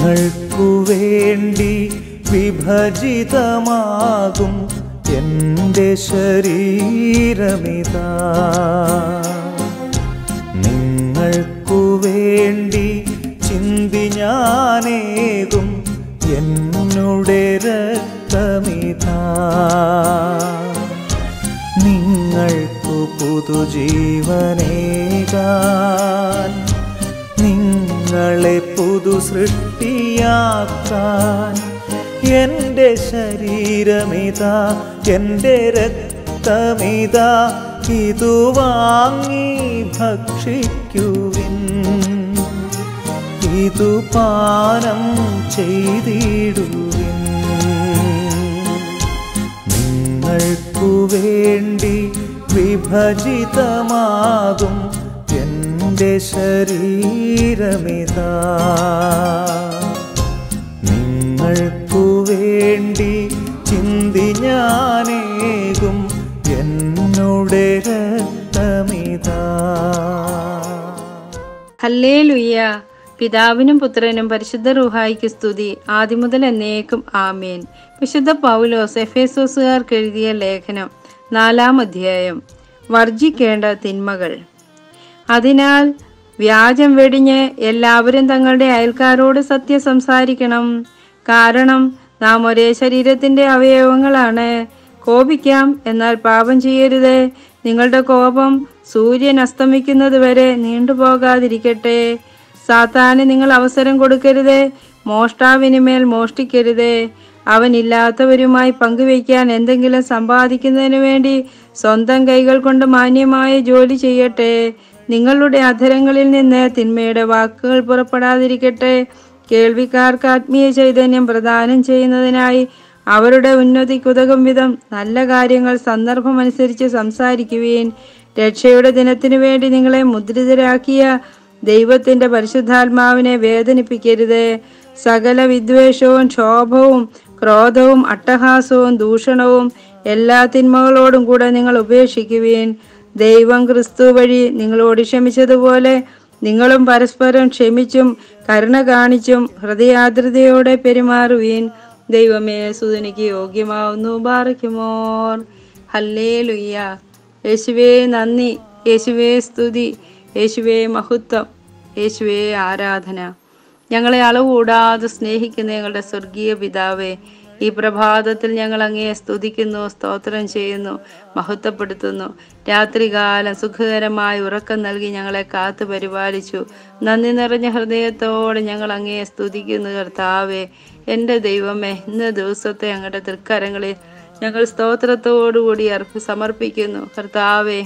നിങ്ങൾക്കു വേണ്ടി വിഭജിതമാകും എൻ്റെ ശരീരമിതാ. നിങ്ങൾക്കു വേണ്ടി ചിന്തി ഞാനേകും എന്നുടെ രക്തമിതാ. നിങ്ങൾക്കു പുതുജീവനേകാൻ നിങ്ങളെ പുതു സൃഷ്ടിയാക്കാൻ എൻ്റെ ശരീരമിതാ, എൻ്റെ രക്തമിതാ, ഇതു വാങ്ങി ഭക്ഷിക്കുവിൻ, ഇതു പാനം ചെയ്തിടുവിൻ. നിങ്ങൾക്കു വേണ്ടി വിഭജിതമാകും എൻ്റെ ശരീരമിതാ. നിങ്ങൾക്കു വേണ്ടി ചിന്തി ഞാനേകും എന്നുടെ രക്തമിതാ. ഹല്ലേലൂയ. പിതാവിനും പുത്രനും പരിശുദ്ധ റൂഹായിക്ക് സ്തുതി, ആദിമുതൽ എന്നേക്കും ആമേൻ. വിശുദ്ധ പൗലോസ് എഫേസോസുകാർക്ക് എഴുതിയ ലേഖനം 4-ാം അധ്യായം. വർജിക്കേണ്ട തിന്മകൾ. അതിനാൽ വ്യാജം വെടിഞ്ഞ് എല്ലാവരും തങ്ങളുടെ അയൽക്കാരോട് സത്യം സംസാരിക്കണം, കാരണം നാം ഒരേ ശരീരത്തിന്റെ അവയവങ്ങളാണ്. കോപിക്കാം, എന്നാൽ പാപം ചെയ്യരുത്. നിങ്ങളുടെ കോപം സൂര്യൻ അസ്തമിക്കുന്നത് വരെ നീണ്ടുപോകാതിരിക്കട്ടെ. സാത്താന് നിങ്ങൾ അവസരം കൊടുക്കരുത്. മോഷ്ടാവിനുമേൽ മോഷ്ടിക്കരുത്. അവനില്ലാത്തവരുമായി പങ്കുവയ്ക്കാൻ എന്തെങ്കിലും സമ്പാദിക്കുന്നതിനു വേണ്ടി സ്വന്തം കൈകൾ കൊണ്ട് മാന്യമായ ജോലി ചെയ്യട്ടെ. നിങ്ങളുടെ അധരങ്ങളിൽ നിന്ന് തിന്മയുടെ വാക്കുകൾ പുറപ്പെടാതിരിക്കട്ടെ. കേൾവിക്കാർക്ക് ആത്മീയ ചൈതന്യം പ്രദാനം ചെയ്യുന്നതിനായി അവരുടെ ഉന്നതിക്കുതകും വിധം നല്ല കാര്യങ്ങൾ സന്ദർഭമനുസരിച്ച് സംസാരിക്കുവീൻ. രക്ഷയുടെ ദിനത്തിനു വേണ്ടി നിങ്ങളെ മുദ്രിതരാക്കിയ ദൈവത്തിന്റെ പരിശുദ്ധാത്മാവിനെ വേദനിപ്പിക്കരുത്. സകല വിദ്വേഷവും ക്ഷോഭവും ക്രോധവും അട്ടഹാസവും ദൂഷണവും എല്ലാ തിന്മകളോടും കൂടെ നിങ്ങൾ ഉപേക്ഷിക്കുവീൻ. ദൈവം ക്രിസ്തു വഴി നിങ്ങളോട് ക്ഷമിച്ചതുപോലെ നിങ്ങളും പരസ്പരം ക്ഷമിച്ചും കരുണ കാണിച്ചും ഹൃദയാർദ്രതയോടെ പെരുമാറുവീൻ. ദൈവമേ, സ്തുതിക്ക് യോഗ്യമാവുന്നു. ബാറക്കുമോർ. ഹല്ലേലൂയ. യേശുവേ നന്ദി, യേശുവേ സ്തുതി, യേശുവേ മഹത്വം, യേശുവേ ആരാധന. ഞങ്ങളെ അളവുകൂടാതെ സ്നേഹിക്കുന്ന ഞങ്ങളുടെ സ്വർഗീയ പിതാവേ, ഈ പ്രഭാതത്തിൽ ഞങ്ങൾ അങ്ങയെ സ്തുതിക്കുന്നു, സ്തോത്രം ചെയ്യുന്നു, മഹത്വപ്പെടുത്തുന്നു. രാത്രികാലം സുഖകരമായി ഉറക്കം നൽകി ഞങ്ങളെ കാത്തു പരിപാലിച്ചു. നന്ദി നിറഞ്ഞ ഹൃദയത്തോടെ ഞങ്ങൾ അങ്ങയെ സ്തുതിക്കുന്നു. കർത്താവേ, എൻ്റെ ദൈവമേ, ഇന്ന ദിവസത്തെ ഞങ്ങളുടെ തൃക്കരങ്ങളിൽ ഞങ്ങൾ സ്തോത്രത്തോടുകൂടി സമർപ്പിക്കുന്നു. കർത്താവേ,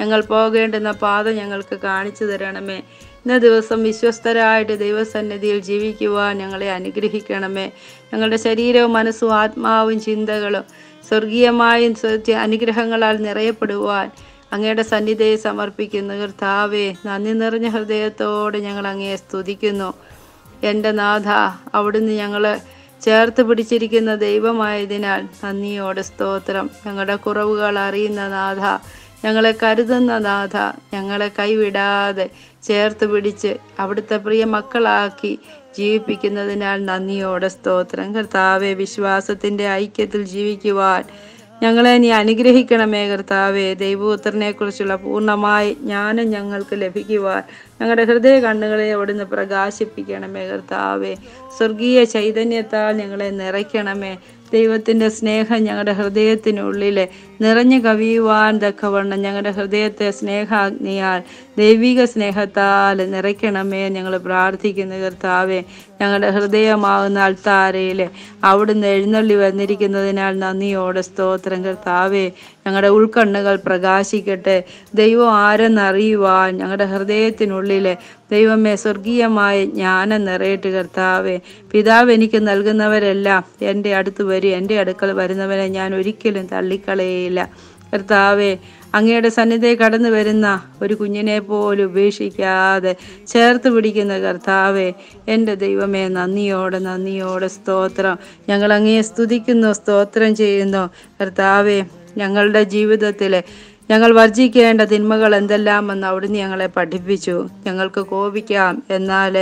ഞങ്ങൾ പോകേണ്ടുന്ന പാത ഞങ്ങൾക്ക് കാണിച്ചു തരണമേ. ഇന്ന ദിവസം വിശ്വസ്തരായിട്ട് ദൈവസന്നിധിയിൽ ജീവിക്കുവാൻ ഞങ്ങളെ അനുഗ്രഹിക്കണമേ. ഞങ്ങളുടെ ശരീരവും മനസ്സും ആത്മാവും ചിന്തകളും സ്വർഗീയമായും അനുഗ്രഹങ്ങളാൽ നിറയപ്പെടുവാൻ അങ്ങയുടെ സന്നിധിയെ സമർപ്പിക്കുന്നു. കർത്താവേ, നന്ദി നിറഞ്ഞ ഹൃദയത്തോടെ ഞങ്ങൾ അങ്ങയെ സ്തുതിക്കുന്നു. എൻ്റെ നാഥ, അവിടുന്ന് ഞങ്ങൾ ചേർത്ത് പിടിച്ചിരിക്കുന്ന ദൈവമായതിനാൽ നന്ദിയോടെ സ്തോത്രം. ഞങ്ങളുടെ കുറവുകൾ അറിയുന്ന നാഥ, ഞങ്ങളെ കരുതുന്ന നാഥ, ഞങ്ങളെ കൈവിടാതെ ചേർത്ത് പിടിച്ച് അവിടുത്തെ പ്രിയ മക്കളാക്കി ജീവിപ്പിക്കുന്നതിനാൽ നന്ദിയോടെ സ്തോത്രം. കർത്താവെ, വിശ്വാസത്തിൻ്റെ ഐക്യത്തിൽ ജീവിക്കുവാൻ ഞങ്ങളെ നീ അനുഗ്രഹിക്കണമേ. കർത്താവെ, ദൈവപുത്രനെ കുറിച്ചുള്ള പൂർണ്ണമായ ജ്ഞാനം ഞങ്ങൾക്ക് ലഭിക്കുവാൻ ഞങ്ങളുടെ ഹൃദയ കണ്ണുകളെ അവിടുന്ന് പ്രകാശിപ്പിക്കണമേ. കർത്താവെ, സ്വർഗീയ ചൈതന്യത്താൽ ഞങ്ങളെ നിറയ്ക്കണമേ. ദൈവത്തിൻ്റെ സ്നേഹം ഞങ്ങളുടെ ഹൃദയത്തിനുള്ളിൽ നിറഞ്ഞു കവിയുവാൻ തക്കവണ്ണം ഞങ്ങളുടെ ഹൃദയത്തെ സ്നേഹാഗ്നിയാൽ ദൈവിക സ്നേഹത്താൽ നിറയ്ക്കണമേ. ഞങ്ങൾ പ്രാർത്ഥിക്കുന്നു. കർത്താവെ, ഞങ്ങളുടെ ഹൃദയമാകുന്ന അൾത്താരയിൽ അവിടുന്ന് എഴുന്നള്ളി വന്നിരിക്കുന്നതിനാൽ നന്ദിയോടെ സ്തോത്രം. കർത്താവെ, ഞങ്ങളുടെ ഉൾക്കണ്ണുകൾ പ്രകാശിക്കട്ടെ. ദൈവം ആരെന്നറിയുവാൻ ഞങ്ങളുടെ ഹൃദയത്തിനുള്ളിൽ ദൈവമേ സ്വർഗീയമായ ജ്ഞാനം നിറയട്ടെ. കർത്താവെ, പിതാവ് എനിക്ക് നൽകുന്നവരെല്ലാം എൻ്റെ അടുത്ത് വരും, എൻ്റെ അടുക്കൽ വരുന്നവരെ ഞാൻ ഒരിക്കലും തള്ളിക്കളയില്ല. കർത്താവെ, അങ്ങയുടെ സന്നിധി കടന്നു വരുന്ന ഒരു കുഞ്ഞിനെ പോലും ഉപേക്ഷിക്കാതെ ചേർത്ത് പിടിക്കുന്ന കർത്താവെ, എൻ്റെ ദൈവമേ, നന്ദിയോടെ നന്ദിയോടെ സ്തോത്രം. ഞങ്ങൾ അങ്ങയെ സ്തുതിക്കുന്നു, സ്തോത്രം ചെയ്യുന്നു. കർത്താവെ, ഞങ്ങളുടെ ജീവിതത്തിൽ ഞങ്ങൾ വർജിക്കേണ്ട തിന്മകൾ എന്തെല്ലാമെന്ന് അവിടുന്ന് ഞങ്ങളെ പഠിപ്പിച്ചു. ഞങ്ങൾക്ക് കോപിക്കാം, എന്നാൽ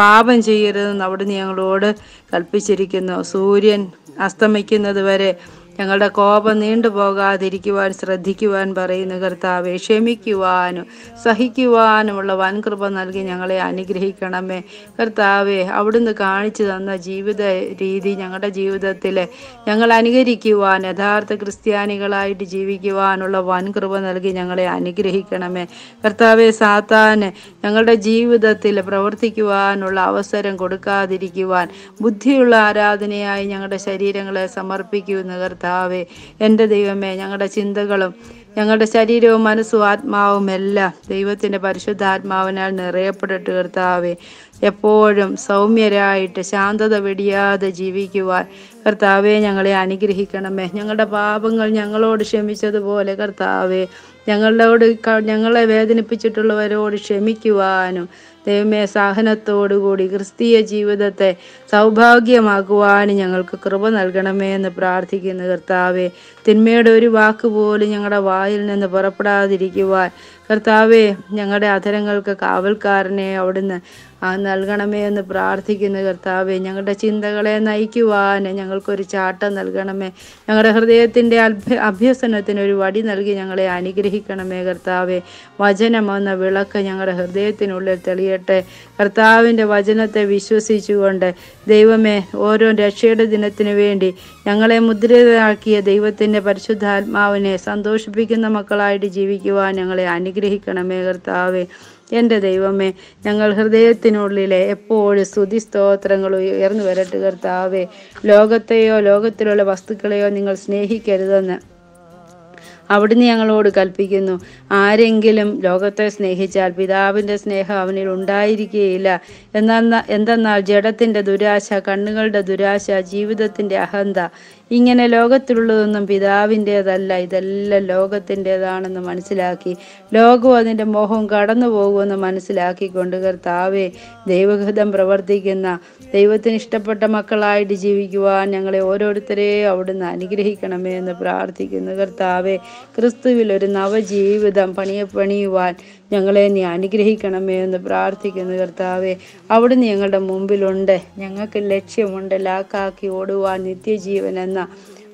പാപം ചെയ്യരുതെന്ന് അവിടുന്ന് ഞങ്ങളോട് കൽപ്പിച്ചിരിക്കുന്നു. സൂര്യൻ അസ്തമിക്കുന്നത് വരെ ഞങ്ങളുടെ കോപം നീണ്ടുപോകാതിരിക്കുവാൻ ശ്രദ്ധിക്കുവാൻ പറയുന്ന കർത്താവെ, ക്ഷമിക്കുവാനും സഹിക്കുവാനുമുള്ള വൻകൃപ നൽകി ഞങ്ങളെ അനുഗ്രഹിക്കണമേ. കർത്താവെ, അവിടുന്ന് കാണിച്ചു തന്ന ജീവിത രീതി ഞങ്ങളുടെ ജീവിതത്തിൽ ഞങ്ങൾ അനുകരിക്കുവാൻ, യഥാർത്ഥ ക്രിസ്ത്യാനികളായിട്ട് ജീവിക്കുവാനുള്ള വൻകൃപ നൽകി ഞങ്ങളെ അനുഗ്രഹിക്കണമേ. കർത്താവെ, സാത്താന് ഞങ്ങളുടെ ജീവിതത്തിൽ പ്രവർത്തിക്കുവാനുള്ള അവസരം കൊടുക്കാതിരിക്കുവാൻ ബുദ്ധിയുള്ള ആരാധനയായി ഞങ്ങളുടെ ശരീരങ്ങളെ സമർപ്പിക്കുന്ന കർത്താവ്, എൻ്റെ ദൈവമേ, ഞങ്ങളുടെ ചിന്തകളും ഞങ്ങളുടെ ശരീരവും മനസ്സും ആത്മാവും എല്ലാം ദൈവത്തിൻ്റെ പരിശുദ്ധാത്മാവിനാൽ നിറയപ്പെട്ടിട്ട് കർത്താവേ, എപ്പോഴും സൗമ്യരായിട്ട് ശാന്തത വെടിയാതെ ജീവിക്കുവാൻ കർത്താവെ ഞങ്ങളെ അനുഗ്രഹിക്കണമേ. ഞങ്ങളുടെ പാപങ്ങൾ ഞങ്ങളോട് ക്ഷമിച്ചതുപോലെ കർത്താവെ, ഞങ്ങളെ വേദനിപ്പിച്ചിട്ടുള്ളവരോട് ക്ഷമിക്കുവാനും ദൈവമേ സഹനത്തോടുകൂടി ക്രിസ്തീയ ജീവിതത്തെ സൗഭാഗ്യമാക്കുവാനും ഞങ്ങൾക്ക് കൃപ നൽകണമേ എന്ന് പ്രാർത്ഥിക്കുന്നു കർത്താവെ. തിന്മയുടെ ഒരു വാക്കുപോലും ഞങ്ങളുടെ വായിൽ നിന്ന് പുറപ്പെടാതിരിക്കുവാൻ കർത്താവെ, ഞങ്ങളുടെ അധരങ്ങൾക്ക് കാവൽക്കാരനെ അവിടുന്ന് നൽകണമേ എന്ന് പ്രാർത്ഥിക്കുന്നു കർത്താവെ. ഞങ്ങളുടെ ചിന്തകളെ നയിക്കുവാൻ ഞങ്ങൾക്കൊരു ചാട്ടം നൽകണമേ. ഞങ്ങളുടെ ഹൃദയത്തിൻ്റെ അഭ്യസനത്തിനൊരു വടി നൽകി ഞങ്ങളെ അനുഗ്രഹിക്കണമേ കർത്താവെ. വചനമെന്ന വിളക്ക് ഞങ്ങളുടെ ഹൃദയത്തിനുള്ളിൽ തെളിയട്ടെ. കർത്താവിൻ്റെ വചനത്തെ വിശ്വസിച്ചുകൊണ്ട് ദൈവമേ, ഓരോ രക്ഷയുടെ ദിനത്തിനു വേണ്ടി ഞങ്ങളെ മുദ്രയാക്കിയ ദൈവത്തിൻ്റെ പരിശുദ്ധാത്മാവിനെ സന്തോഷിപ്പിക്കുന്ന മക്കളായിട്ട് ജീവിക്കുവാൻ ഞങ്ങളെ അനുഗ്രഹിക്കണമേ കർത്താവെ. എൻ്റെ ദൈവമേ, ഞങ്ങൾ ഹൃദയത്തിനുള്ളിലെ എപ്പോഴും സ്തുതി സ്തോത്രങ്ങൾ ഉയർന്നു വരട്ടെ കർത്താവെ. ലോകത്തെയോ ലോകത്തിലുള്ള വസ്തുക്കളെയോ നിങ്ങൾ സ്നേഹിക്കരുതെന്ന് അവിടുന്ന് ഞങ്ങളോട് കൽപ്പിക്കുന്നു. ആരെങ്കിലും ലോകത്തെ സ്നേഹിച്ചാൽ പിതാവിൻ്റെ സ്നേഹം അവനിൽ ഉണ്ടായിരിക്കുകയില്ല. എന്തെന്നാൽ ജഡത്തിൻ്റെ ദുരാശ, കണ്ണുകളുടെ ദുരാശ, ജീവിതത്തിൻ്റെ അഹന്ത, ഇങ്ങനെ ലോകത്തിലുള്ളതൊന്നും പിതാവിൻ്റേതല്ല, ഇതെല്ലാം ലോകത്തിൻ്റേതാണെന്ന് മനസ്സിലാക്കി ലോകവും അതിൻ്റെ മോഹവും കടന്നു പോകുമെന്ന് മനസ്സിലാക്കിക്കൊണ്ട് കർത്താവെ, ദൈവഹിതം പ്രവർത്തിക്കുന്ന ദൈവത്തിന് ഇഷ്ടപ്പെട്ട മക്കളായിട്ട് ജീവിക്കുവാൻ ഞങ്ങളെ ഓരോരുത്തരെയും അവിടുന്ന് അനുഗ്രഹിക്കണമേ എന്ന് പ്രാർത്ഥിക്കുന്നു കർത്താവെ. ക്രിസ്തുവിലൊരു നവജീവിതം പണിയുവാൻ ഞങ്ങളെ നീ അനുഗ്രഹിക്കണമേ എന്ന് പ്രാർത്ഥിക്കുന്നു കർത്താവെ. അവിടുന്ന് ഞങ്ങളുടെ മുമ്പിലുണ്ട്, ഞങ്ങൾക്ക് ലക്ഷ്യമുണ്ട്. ലാക്കാക്കി ഓടുവാൻ നിത്യജീവൻ എന്ന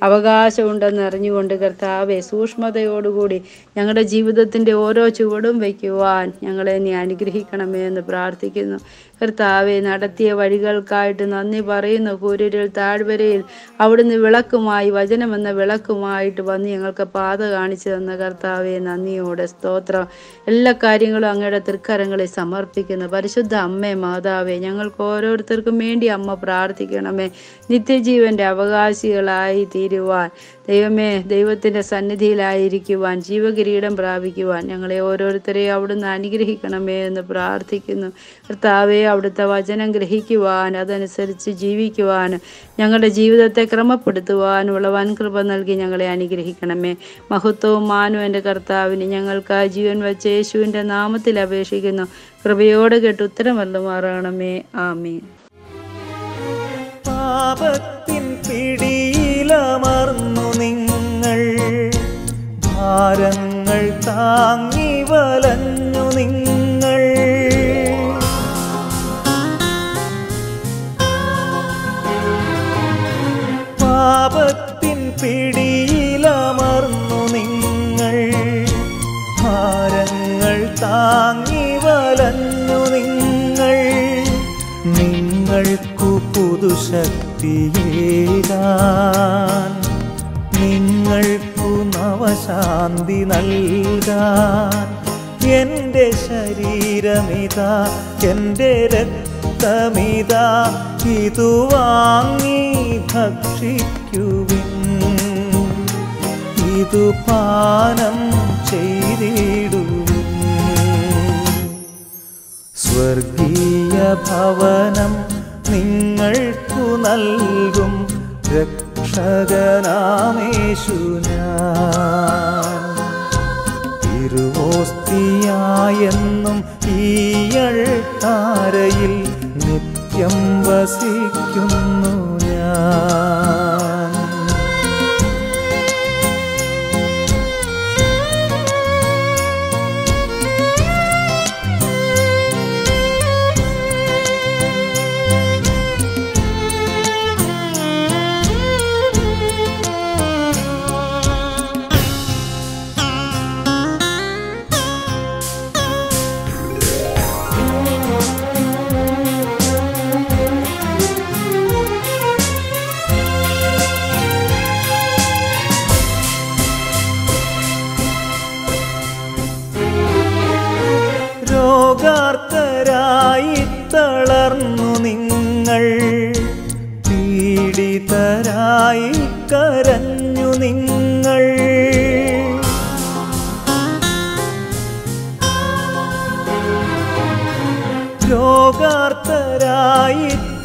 അവകാശമുണ്ടെന്ന് അറിഞ്ഞുകൊണ്ട് കർത്താവെ, സൂക്ഷ്മതയോടുകൂടി ഞങ്ങളുടെ ജീവിതത്തിൻ്റെ ഓരോ ചുവടും വയ്ക്കുവാൻ ഞങ്ങളെ നീ അനുഗ്രഹിക്കണമേ എന്ന് പ്രാർത്ഥിക്കുന്നു കർത്താവെ. നടത്തിയ വഴികൾക്കായിട്ട് നന്ദി പറയുന്ന കൂരിരുൾ താഴ്വരയിൽ അവിടുന്ന് വിളക്കുമായി, വചനമെന്ന വിളക്കുമായിട്ട് വന്ന് ഞങ്ങൾക്ക് പാത കാണിച്ചു തന്ന കർത്താവെ, നന്ദിയോടെ സ്തോത്രം. എല്ലാ കാര്യങ്ങളും അങ്ങയുടെ തൃക്കരങ്ങളിൽ സമർപ്പിക്കുന്നു പരിശുദ്ധ അമ്മേ മാതാവേ, ഞങ്ങൾക്ക് ഓരോരുത്തർക്കും വേണ്ടി അമ്മ പ്രാർത്ഥിക്കണമേ. നിത്യജീവൻ്റെ അവകാശികളായി തീരുവാൻ ദൈവമേ, ദൈവത്തിൻ്റെ സന്നിധിയിലായിരിക്കുവാൻ, ജീവകിരീടം പ്രാപിക്കുവാൻ ഞങ്ങളെ ഓരോരുത്തരെയും അവിടുന്ന് അനുഗ്രഹിക്കണമേ എന്ന് പ്രാർത്ഥിക്കുന്നു കർത്താവെ. അവിടുത്തെ വചനം ഗ്രഹിക്കുവാൻ, അതനുസരിച്ച് ജീവിക്കുവാനും ഞങ്ങളുടെ ജീവിതത്തെ ക്രമപ്പെടുത്തുവാനുള്ള വൻകൃപ നൽകി ഞങ്ങളെ അനുഗ്രഹിക്കണമേ. മഹത്വവും മാനവും എൻ്റെ കർത്താവിന്. ഞങ്ങൾക്ക് ജീവൻ വച്ച യേശുവിൻ്റെ നാമത്തിൽ അപേക്ഷിക്കുന്നു. കൃപയോട് കേട്ട് ഉത്തരം വന്നുമാറണമേ. ആമീൻ. പാപത്തിൻ പിടിയിലമർന്നു നിങ്ങൾ, ഭാരങ്ങൾ താങ്ങി വലഞ്ഞു നിങ്ങൾ, പാപത്തിൻ പിടിയിലമർന്നു നിങ്ങൾ, ഭാരങ്ങൾ താങ്ങി വലഞ്ഞു നിങ്ങൾ, നിങ്ങൾക്കു പുതുശക്തിയേകാൻ, നിങ്ങൾക്കു നവശാന്തി നൽകാൻ എൻ്റെ ശരീരമിതാ, എൻ്റെ രക്തമിതാ, ഇതു വാങ്ങി ഭക്ഷിക്കുവിൻ, ഇതു പാനം ചെയ്തിടുവിൻ. സ്വർഗീയ ഭവനം നിങ്ങൾക്കു നൽകും രക്ഷകനാമേശു ഞാൻ. തിരുവോസ്തിയായെന്നും ഈ അൾത്താരയിൽ നിത്യം വസിക്കുന്നു ഞാൻ.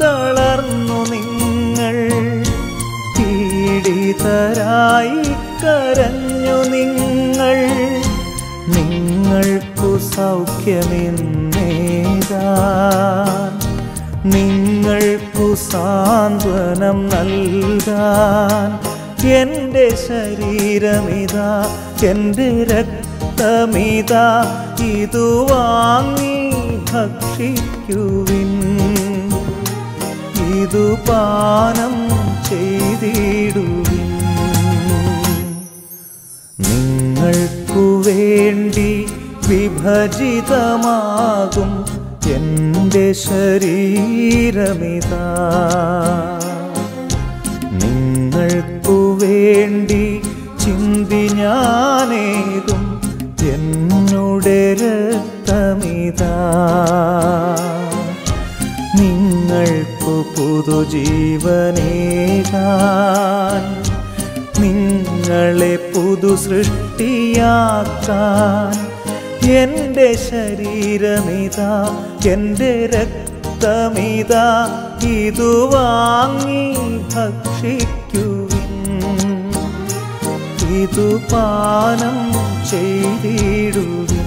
തളർന്നു നിങ്ങൾ പീഡിതരായി കരഞ്ഞു നിങ്ങൾ നിങ്ങൾക്കു സൗഖ്യമെന്നേതാ നിങ്ങൾക്കു സാന്ത്വനം നൽകാൻ എൻ്റെ ശരീരമിതാ എൻ്റെ രക്തമിതാ ഇതു വാങ്ങി ഭക്ഷിക്കുവിൻ ഇതു പാനം ചെയ്തിടുവിൻ നിങ്ങൾക്കു വേണ്ടി വിഭജിതമാകും എൻ്റെ ശരീരമിതാ നിങ്ങൾക്കു വേണ്ടി ചിന്തി ഞാനേകും എന്നുടെ രക്തമിതാ നിങ്ങൾക്കു പുതുജീവനേകാൻ നിങ്ങളെ പുതുസൃഷ്ടിയാക്കാൻ എൻ്റെ ശരീരമിതാ എൻ്റെ രക്തമിതാ ഇതു വാങ്ങി ഭക്ഷിക്കുവിൻ ഇതു പാനം ചെയ്തിടുവിൻ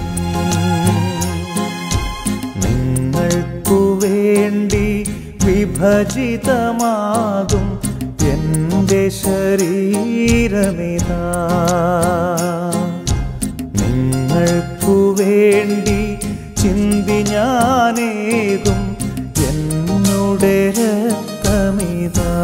നിങ്ങൾക്കു വേണ്ടി വിഭജിതമാകും എൻ്റെ ശരീരമിതാ നിങ്ങൾക്കു വേണ്ടി ചിന്തി ഞാനേകും എന്നുടെ രക്തമിതാ.